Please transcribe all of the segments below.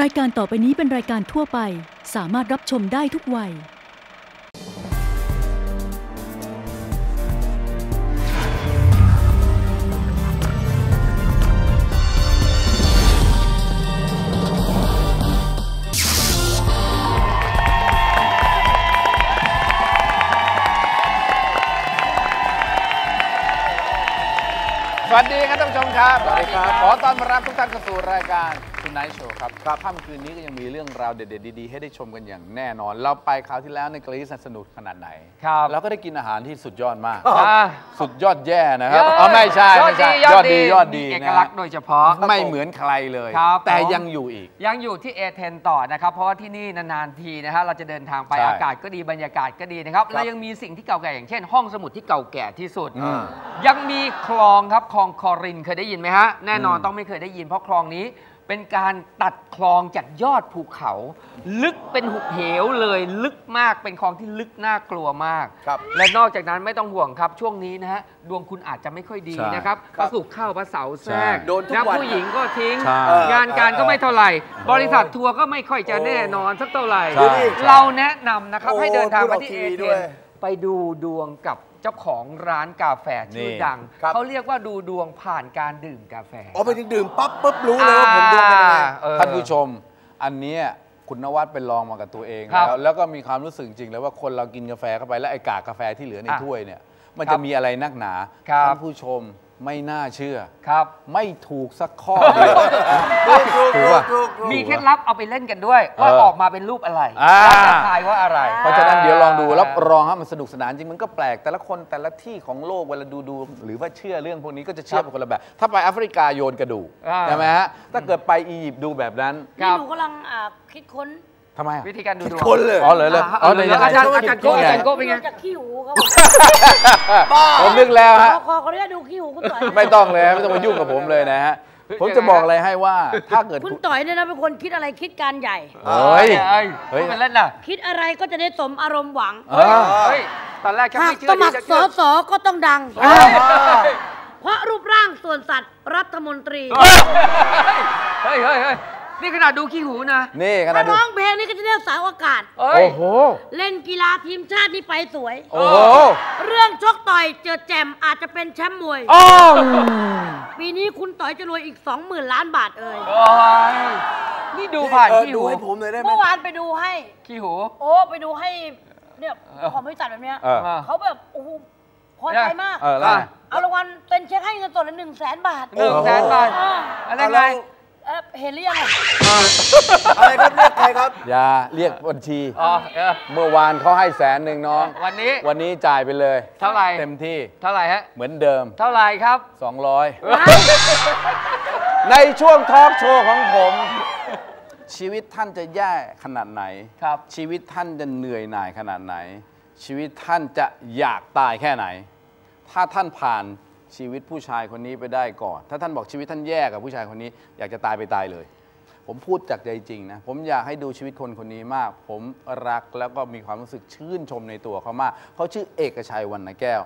รายการต่อไปนี้เป็นรายการทั่วไปสามารถรับชมได้ทุกวัยสวัสดีครับท่านผู้ชมครับสวัสดีครับขอต้อนรับทุกท่านเข้าสู่รายการ Tonight Show ครับค่ำคืนนี้ก็ยังมีเรื่องราวเด็ดๆดีๆให้ได้ชมกันอย่างแน่นอนเราไปคราวที่แล้วในกรีซสนุกขนาดไหนครับแล้วก็ได้กินอาหารที่สุดยอดมากสุดยอดแย่นะครับอ๋อไม่ใช่ไม่ใช่ยอดดียอดดีเอกลักษณ์โดยเฉพาะไม่เหมือนใครเลยแต่ยังอยู่อีกยังอยู่ที่เอเธนส์ต่อนะครับเพราะว่าที่นี่นานๆทีนะฮะเราจะเดินทางไปอากาศก็ดีบรรยากาศก็ดีนะครับเรายังมีสิ่งที่เก่าแก่อย่างเช่นห้องสมุดที่เก่าแก่ที่สุดยังมีคลองครับคลองคอรินเคยได้ยินไหมฮะแน่นอนต้องไม่เคยได้ยินเพราะคลองนี้เป็นการตัดคลองจากยอดภูเขาลึกเป็นหุบเหวเลยลึกมากเป็นคลองที่ลึกน่ากลัวมากและนอกจากนั้นไม่ต้องห่วงครับช่วงนี้นะฮะดวงคุณอาจจะไม่ค่อยดีนะครับประสุกเข้าประเสาแทรกนักผู้หญิงก็ทิ้งงานการก็ไม่เท่าไหร่บริษัททัวร์ก็ไม่ค่อยจะแน่นอนสักเท่าไหร่เราแนะนำนะครับให้เดินทางมาที่เอเธนส์ไปดูดวงกับเจ้าของร้านกาแฟชื่อดังเขาเรียกว่าดูดวงผ่านการดื่มกาแฟอ๋อไปถึงดื่มปั๊บรู้เลยว่าผมดวงเป็นยังไงท่านผู้ชมอันนี้คุณนวัดเป็นลองมากับตัวเองแล้วก็มีความรู้สึกจริงเลยว่าคนเรากินกาแฟเข้าไปแล้วไอ้กากาแฟที่เหลือในถ้วยเนี่ยมันจะมีอะไรนักหนาท่านผู้ชมไม่น่าเชื่อครับไม่ถูกสักข้อเลยมีเคล็ดลับเอาไปเล่นกันด้วยว่าออกมาเป็นรูปอะไรจะทายว่าอะไรเพราะฉะนั้นเดี๋ยวลองดูรับรองครับมันสนุกสนานจริงมันก็แปลกแต่ละคนแต่ละที่ของโลกเวลาดูหรือว่าเชื่อเรื่องพวกนี้ก็จะเชื่อเป็นคนละแบบถ้าไปแอฟริกาโยนกระดูกใช่ไหมฮะถ้าเกิดไปอียิปต์ดูแบบนั้นนี่หนูกำลังคิดค้นทำไมวิธีการดูดวงคนเลยอ๋อเลยเลยอ๋อเลยอาจารย์โก้เป็นไงจากขี้หูเขาผมนึกแล้วฮะคอเขาเรียกดูขี้หูคุณต่อยไม่ต้องเลยไม่ต้องมายุ่งกับผมเลยนะฮะผมจะบอกอะไรให้ว่าถ้าเกิดคุณต่อยเนี่ยนะเป็นคนคิดอะไรคิดการใหญ่เฮ้ยมันเล่นน่ะคิดอะไรก็จะได้สมอารมณ์หวังตอนแรกแค่ไม่เชื่อสมัครสสก็ต้องดังเพราะรูปร่างส่วนสัตว์รัฐมนตรีเฮ้ยนี่ขนาดดูขี้หูนะนี่ขนาดร้องเพลงนี่ก็จะได้สาวอากาศโอ้โหเล่นกีฬาทีมชาตินี่ไปสวยโอ้โหเรื่องชกต่อยเจอแจมอาจจะเป็นแชมป์มวยปีนี้คุณต่อยจะรวยอีก 20,000 ล้านบาทเอ่ยนี่ดูผ่านขี้หูเมื่อวานไปดูให้ขี้หูโอ้ไปดูให้เนี่ยของบริษัทแบบเนี้ยเขาแบบโอ้โหพอใจมากเอารางวัลเป็นเช็คให้เงินสดละ100,000 บาท100,000 บาทอะไรเห็นหรือยังอะไรครับเรียกใครครับอย่าเรียกบัญชีเมื่อวานเขาให้100,000น้องวันนี้จ่ายไปเลยเท่าไหร่เต็มที่เท่าไหร่ฮะเหมือนเดิมเท่าไหร่ครับ200ในช่วงทอล์กโชว์ของผมชีวิตท่านจะแย่ขนาดไหนครับชีวิตท่านจะเหนื่อยหน่ายขนาดไหนชีวิตท่านจะอยากตายแค่ไหนถ้าท่านผ่านชีวิตผู้ชายคนนี้ไปได้ก่อนถ้าท่านบอกชีวิตท่านแย่กับผู้ชายคนนี้อยากจะตายไปตายเลยผมพูดจากใจจริงนะผมอยากให้ดูชีวิตคนคนนี้มากผมรักแล้วก็มีความรู้สึกชื่นชมในตัวเขามากเขาชื่อเอกชัยวรรณแก้ว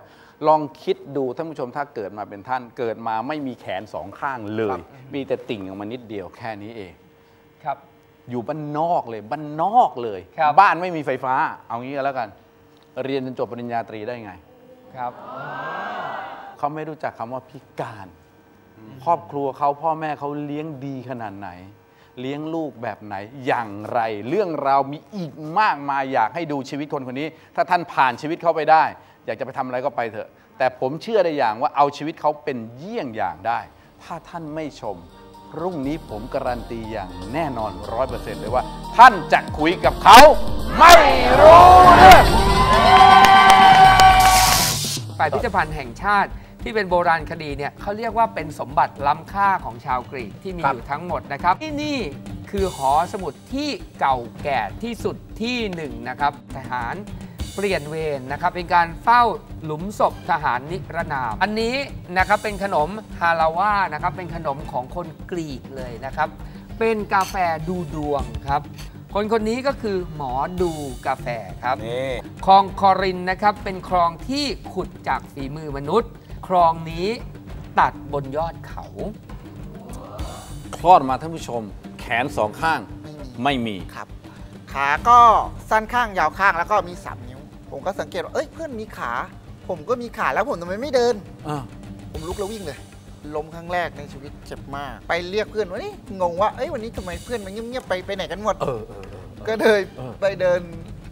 ลองคิดดูท่านผู้ชมถ้าเกิดมาเป็นท่านเกิดมาไม่มีแขน2 ข้างเลยมีแต่ติ่งออกมานิดเดียวแค่นี้เองครับอยู่บ้านนอกเลยบ้านไม่มีไฟฟ้าเอางี้ก็แล้วกันเรียนจนจบปริญญาตรีได้ไงครับเขาไม่รู้จักคำว่าพิการครอบครัวเขาพ่อแม่เขาเลี้ยงดีขนาดไหนเลี้ยงลูกแบบไหนอย่างไรเรื่องราวมีอีกมากมายอยากให้ดูชีวิตคนคนนี้ถ้าท่านผ่านชีวิตเขาไปได้อยากจะไปทำอะไรก็ไปเถอะแต่ผมเชื่อได้อย่างว่าเอาชีวิตเขาเป็นเยี่ยงอย่างได้ถ้าท่านไม่ชมพรุ่งนี้ผมการันตีอย่างแน่นอน 100% เลยว่าท่านจะคุยกับเขาไม่รู้เรื่องพิพิธภัณฑ์แห่งชาติที่เป็นโบราณคดีเนี่ยเขาเรียกว่าเป็นสมบัติล้ำค่าของชาวกรีกที่มีอยู่ทั้งหมดนะครับที่นี่คือหอสมุดที่เก่าแก่ที่สุดที่หนึ่งนะครับทหารเปลี่ยนเวรนะครับเป็นการเฝ้าหลุมศพทหารนิรนามอันนี้นะครับเป็นขนมฮาลาวานะครับเป็นขนมของคนกรีกเลยนะครับเป็นกาแฟดูดวงครับคนนี้ก็คือหมอดูกาแฟครับคลองคอรินนะครับเป็นคลองที่ขุดจากฝีมือมนุษย์คลองนี้ตัดบนยอดเขาคลอดมาท่านผู้ชมแขน2 ข้าง ไม่มีครับขาก็สั้นข้างยาวข้างแล้วก็มี3นิ้วผมก็สังเกตว่าเอ้ยเพื่อนมีขาผมก็มีขาแล้วผมทำไมไม่เดินผมลุกแล้ววิ่งเลยล้มครั้งแรกในชีวิตเจ็บมากไปเรียกเพื่อนว่านี่งงว่าเอ้ยวันนี้ทำไมเพื่อนมันเงียบๆไปไหนกันหมดก็เลยไปเดิน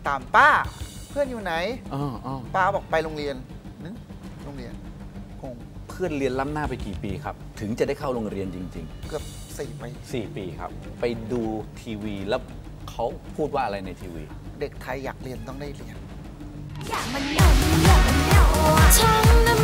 ตามป้าเพื่อนอยู่ไหนป้าบอกไปโรงเรียนโรงเรียนเพื่อนเรียนล้ำหน้าไปกี่ปีครับถึงจะได้เข้าโรงเรียนจริงๆเกือบ4 ปีครับไปดูทีวีแล้วเขาพูดว่าอะไรในทีวีเด็กไทยอยากเรียนต้องได้เรียน